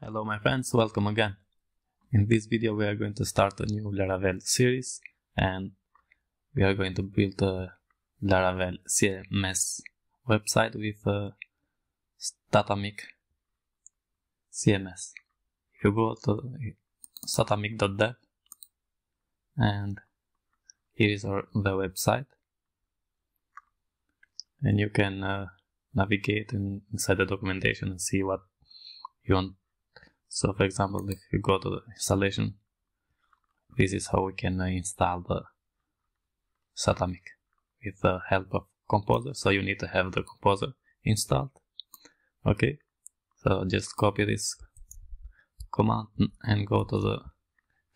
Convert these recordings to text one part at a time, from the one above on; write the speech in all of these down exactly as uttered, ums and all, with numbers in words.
Hello my friends, welcome again. In this video we are going to start a new Laravel series and we are going to build a Laravel C M S website with a Statamic C M S. If you go to statamic dot dev and here is our, the website, and you can uh, navigate in, inside the documentation and see what you want. So for example, if you go to the installation, this is how we can install the Statamic with the help of composer. So you need to have the composer installed. Okay, so just copy this command and go to the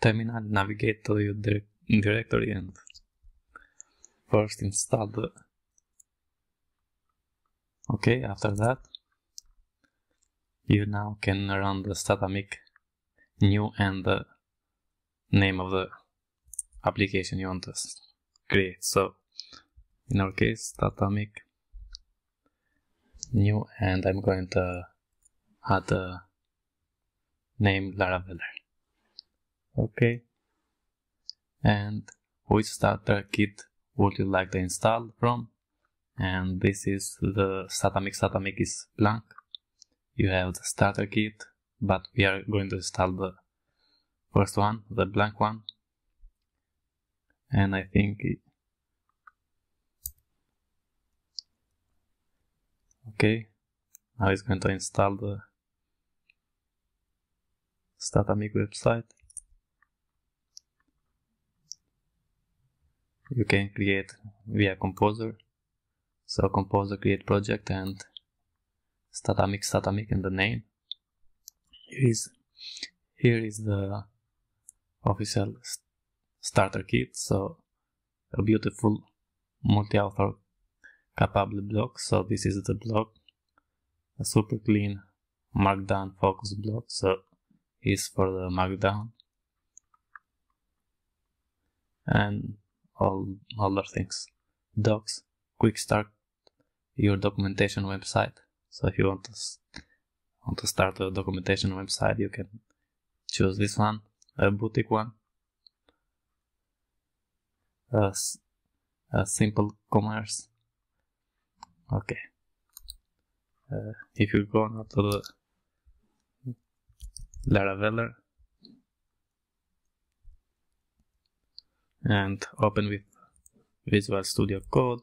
terminal, navigate to your direct directory and first install the. Okay, after that you now can run the Statamic new and the name of the application you want to create. So in our case, Statamic new, and I'm going to add the name Laraveler. Okay, and which starter kit would you like to install from? And this is the Statamic. Statamic is blank. You have the starter kit, but we are going to install the first one, the blank one. And I think it... okay, now it's going to install the Statamic website. You can create via composer. So composer, create project, and Statamic, Statamic in the name. Here is, here is the official st starter kit. So a beautiful multi-author capable block. So this is the block, a super clean markdown focus block. So is for the markdown and all other things. Docs, quick start your documentation website. So if you want to want to start a documentation website, you can choose this one, a boutique one, a, a simple commerce. Okay. Uh, if you go now to the Laraveler and open with Visual Studio Code.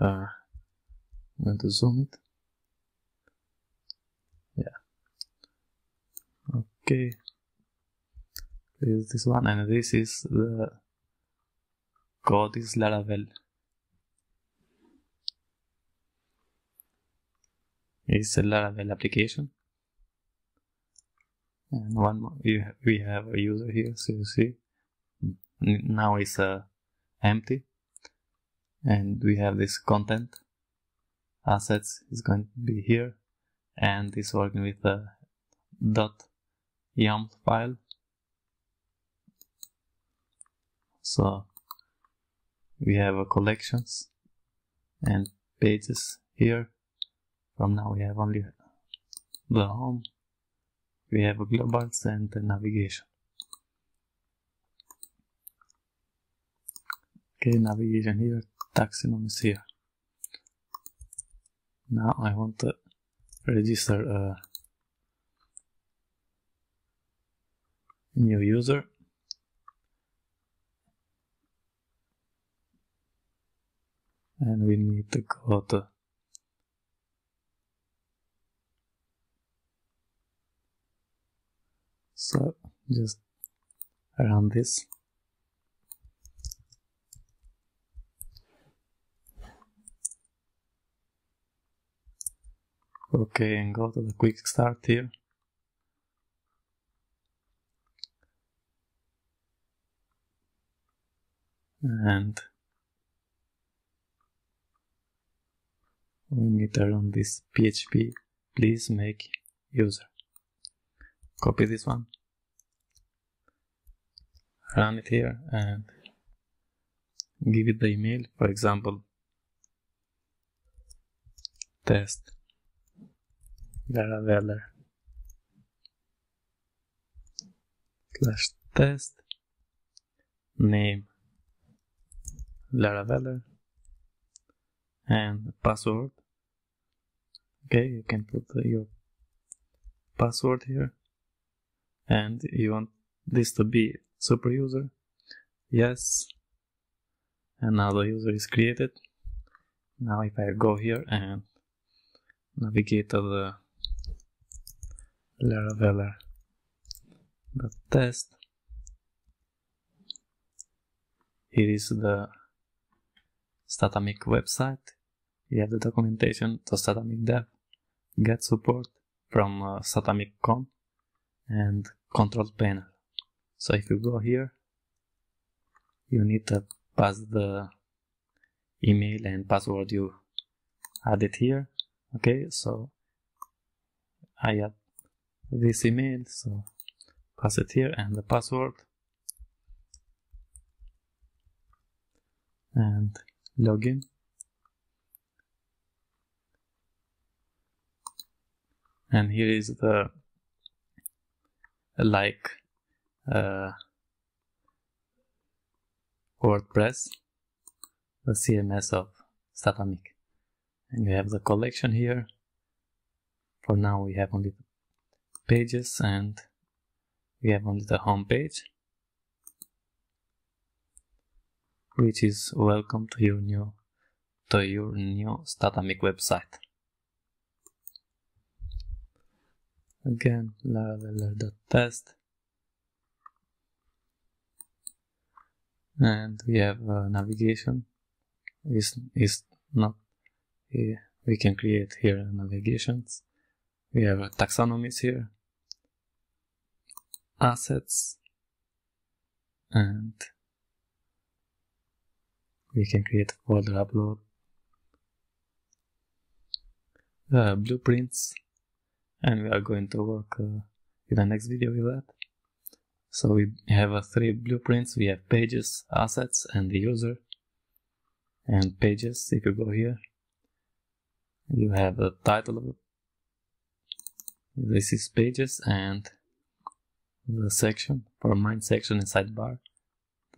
Uh, I'm going to zoom it. Yeah. Okay. Use this one, and this is the code is Laravel. It's a Laravel application. And one more, we have a user here, so you see now it's uh, empty. And we have this content assets is going to be here, and it's working with a .yaml file. So we have a collections and pages here. From now we have only the home. We have a globals and the navigation. Okay, navigation here. Taxonomy is here. Now I want to register a new user. And we need to go to so just run this. Okay, and go to the quick start here. And we need to run this P H P, please make user. Copy this one. Run it here and give it the email. For example, test Laraveler slash test name Laraveler and password. Okay, you can put your password here, and you want this to be super user. Yes, another user is created. Now if I go here and navigate to the Laraveler the test, here is the Statamic website. You have the documentation to Statamic dev, get support from uh, statamic dot com and control panel. So if you go here, you need to pass the email and password you added here. Okay, so I add this email, so pass it here and the password and login. And here is the like uh, WordPress, the C M S of Statamic. And you have the collection here. For now we have only the pages and we have only the home page, which is welcome to your new to your new Statamic website. Again, Laraveler.test, and we have uh, navigation. Is is not uh, we can create here navigations. We have uh, taxonomies here, assets, and we can create a folder, upload uh, blueprints. And we are going to work uh, in the next video with that. So we have uh, three blueprints. We have pages, assets, and the user. And pages, if you go here, you have the title of it. This is pages and the section. For main section is sidebar.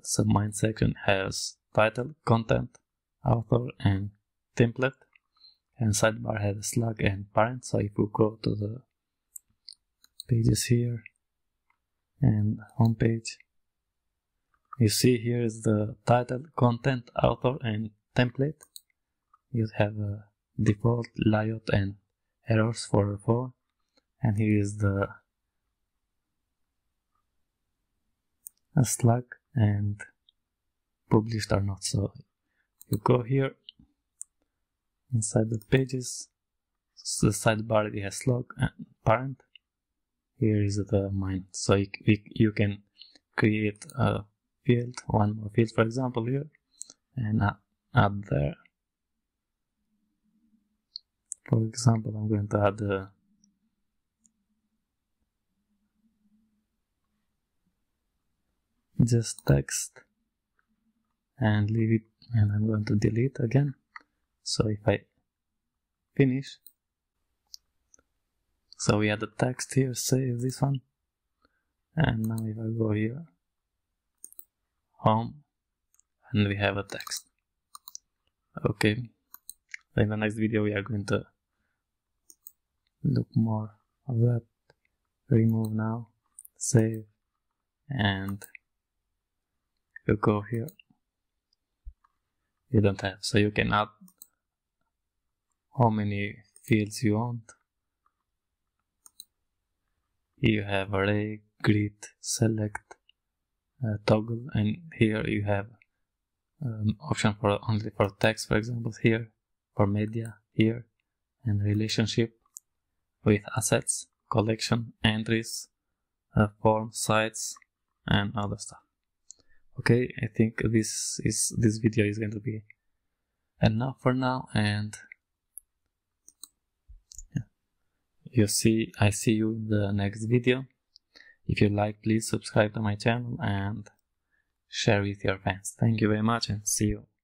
So main section has title, content, author, and template. And sidebar has a slug and parent. So if you go to the pages here and home page, you see here is the title, content, author, and template. You have a default layout and errors for four, and here is the slug and published or not. So you go here. Inside the pages, so the sidebar it has log and parent. Here is the main, so you, you can create a field, one more field, for example here, and add there. For example, I'm going to add a just text and leave it, and I'm going to delete again. So if I finish, so we add the text here, save this one, and now if I go here, home, and we have a text. Okay, in the next video we are going to look more of that, remove now, save, and you go here, you don't have, so you can add how many fields you want. You have array, grid, select, uh, toggle, and here you have um, option for only for text, for example here, for media here, and relationship with assets, collection, entries, uh, form, sites, and other stuff. Okay, I think this is this video is going to be enough for now, and You see, I see you in the next video. If you like, please subscribe to my channel and share with your friends. Thank you very much and see you.